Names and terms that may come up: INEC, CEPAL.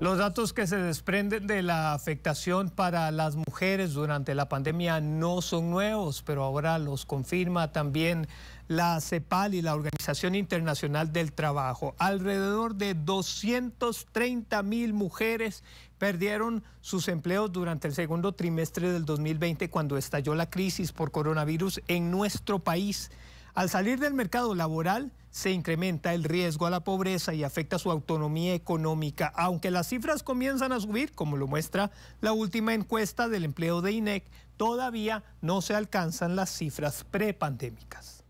Los datos que se desprenden de la afectación para las mujeres durante la pandemia no son nuevos, pero ahora los confirma también la CEPAL y la Organización Internacional del Trabajo. Alrededor de 230.000 mujeres perdieron sus empleos durante el segundo trimestre del 2020 cuando estalló la crisis por coronavirus en nuestro país. Al salir del mercado laboral, se incrementa el riesgo a la pobreza y afecta su autonomía económica, aunque las cifras comienzan a subir, como lo muestra la última encuesta del empleo de INEC, todavía no se alcanzan las cifras prepandémicas.